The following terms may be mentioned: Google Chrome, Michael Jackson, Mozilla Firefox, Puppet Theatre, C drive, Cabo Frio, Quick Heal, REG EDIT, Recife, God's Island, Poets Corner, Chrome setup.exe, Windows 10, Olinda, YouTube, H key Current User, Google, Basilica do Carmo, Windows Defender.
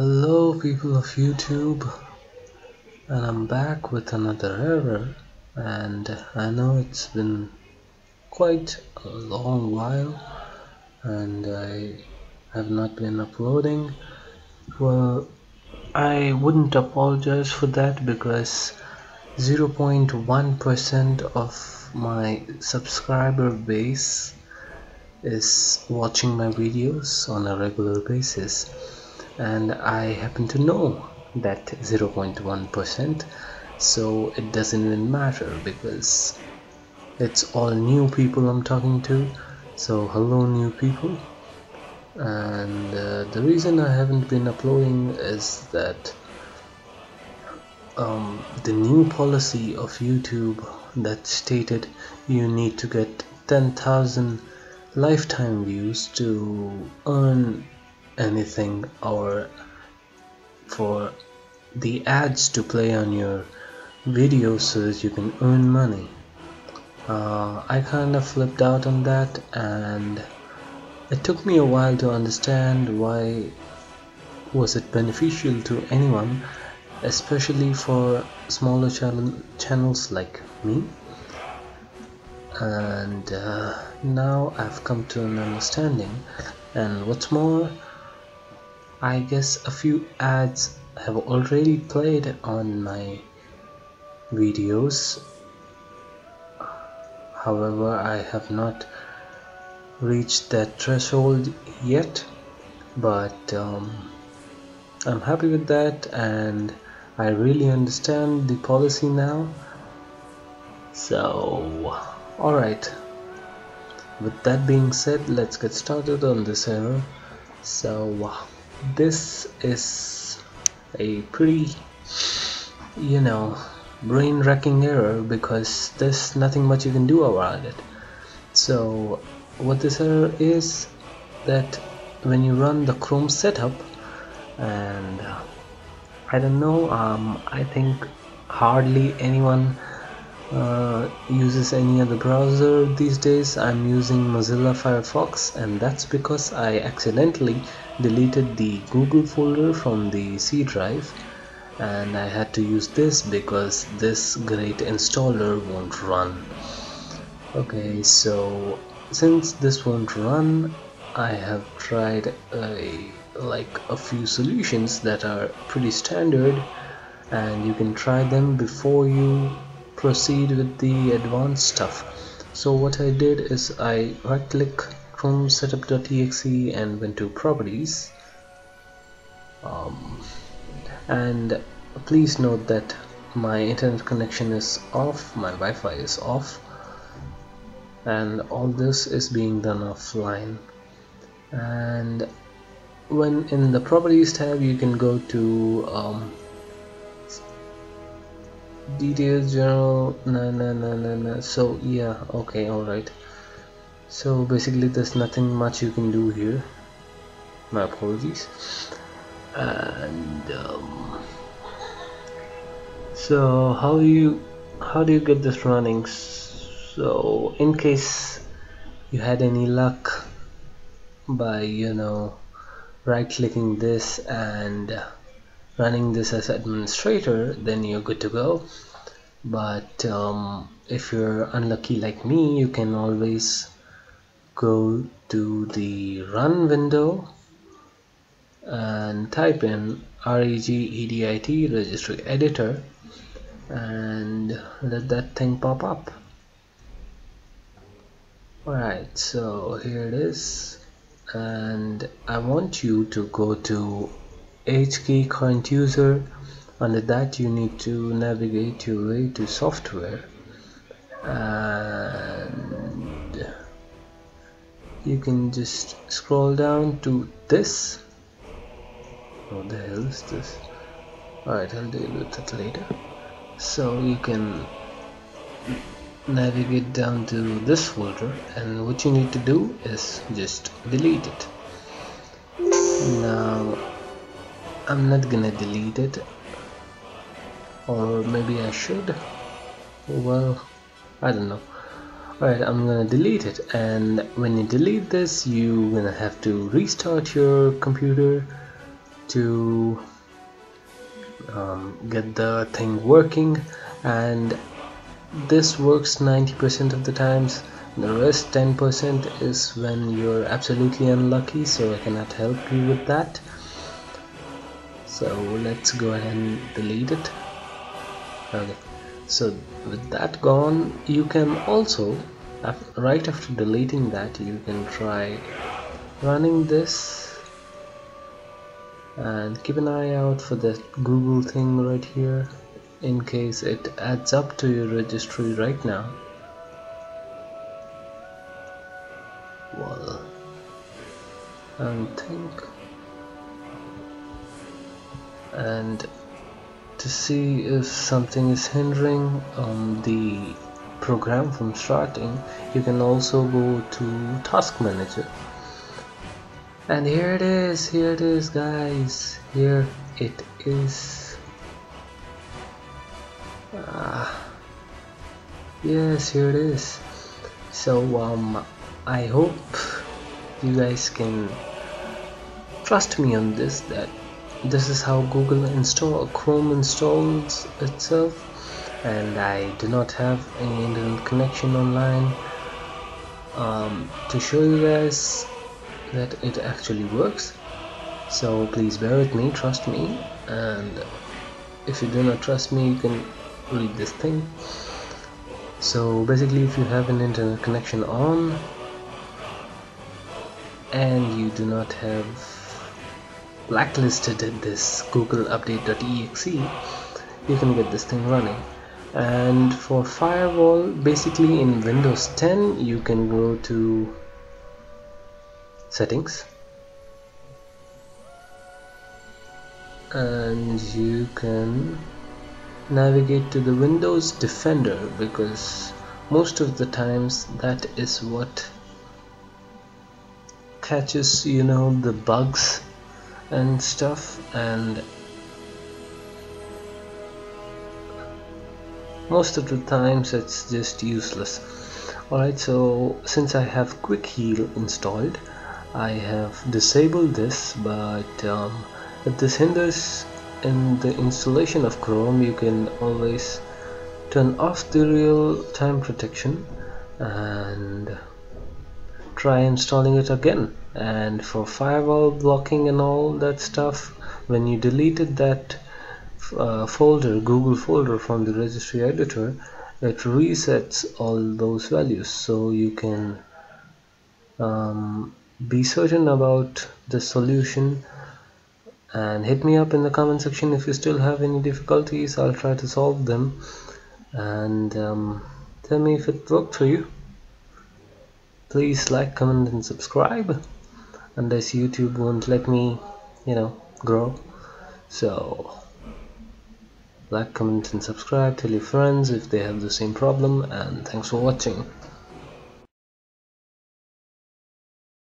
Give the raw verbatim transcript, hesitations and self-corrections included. Hello people of YouTube, and I'm back with another error. And I know it's been quite a long while and I have not been uploading. Well, I wouldn't apologize for that because zero point one percent of my subscriber base is watching my videos on a regular basis, and I happen to know that zero point one percent, so it doesn't even matter because it's all new people I'm talking to. So hello new people. And uh, the reason I haven't been uploading is that um, the new policy of YouTube that stated you need to get ten thousand lifetime views to earn anything or for the ads to play on your video so that you can earn money. Uh, I kind of flipped out on that, and it took me a while to understand why was it beneficial to anyone, especially for smaller channel channels like me. And uh, now I've come to an understanding, and what's more, I guess a few ads have already played on my videos. However, I have not reached that threshold yet, but um, I'm happy with that, and I really understand the policy now. So alright, with that being said, let's get started on this error. So uh, this is a pretty, you know, brain-wracking error because there's nothing much you can do about it. So what this error is, that when you run the Chrome setup, and uh, I don't know, um, I think hardly anyone Uh, uses any other browser these days. I'm using Mozilla Firefox, and that's because I accidentally deleted the Google folder from the C drive, and I had to use this because this great installer won't run. Okay, so since this won't run, I have tried a, like a few solutions that are pretty standard, and you can try them before you proceed with the advanced stuff. So what I did is I right click Chrome setup.exe and went to properties, um, and please note that my internet connection is off, my Wi-Fi is off, and all this is being done offline. And when in the properties tab, you can go to um, details, general, no no no no no so yeah, okay, alright. So basically there's nothing much you can do here, my apologies. And um, so how do you how do you get this running? So in case you had any luck by, you know, right clicking this and running this as administrator, then you're good to go. But um, if you're unlucky like me, you can always go to the run window and type in REG EDIT, registry editor, and let that thing pop up. Alright, so here it is, and I want you to go to H key current user. Under that you need to navigate your way to software, and you can just scroll down to this. What the hell is this? Alright, I'll deal with it later. So you can navigate down to this folder, and what you need to do is just delete it. Now I'm not gonna delete it, or maybe I should. Well, I don't know. Alright, I'm gonna delete it, and when you delete this, you're gonna have to restart your computer to um, get the thing working, and this works ninety percent of the times. The rest ten percent is when you're absolutely unlucky, so I cannot help you with that. So let's go ahead and delete it. Okay, so with that gone, you can also, right after deleting that, you can try running this, and keep an eye out for that Google thing right here in case it adds up to your registry right now. Well, I don't think, and to see if something is hindering um, the program from starting, you can also go to Task Manager, and here it is, here it is guys, here it is. Ah, yes, here it is. So um I hope you guys can trust me on this, that this is how Google install Chrome installs itself, and I do not have any internet connection online um, to show you guys that it actually works. So please bear with me, trust me, and if you do not trust me, you can read this thing. So basically, if you have an internet connection on and you do not have blacklisted this Google update dot E X E, you can get this thing running. And for firewall, basically in Windows ten, you can go to settings and you can navigate to the Windows Defender, because most of the times that is what catches, you know, the bugs and stuff. And most of the times it's just useless. Alright, so since I have Quick Heal installed, I have disabled this, but um, if this hinders in the installation of Chrome, you can always turn off the real time protection and try installing it again. And for firewall blocking and all that stuff, when you deleted that uh, folder, Google folder, from the registry editor, it resets all those values, so you can um, be certain about the solution. And hit me up in the comment section if you still have any difficulties. I'll try to solve them, and um, tell me if it worked for you. Please like, comment and subscribe, unless YouTube won't let me, you know, grow. So like, comment and subscribe. Tell your friends if they have the same problem, and thanks for watching.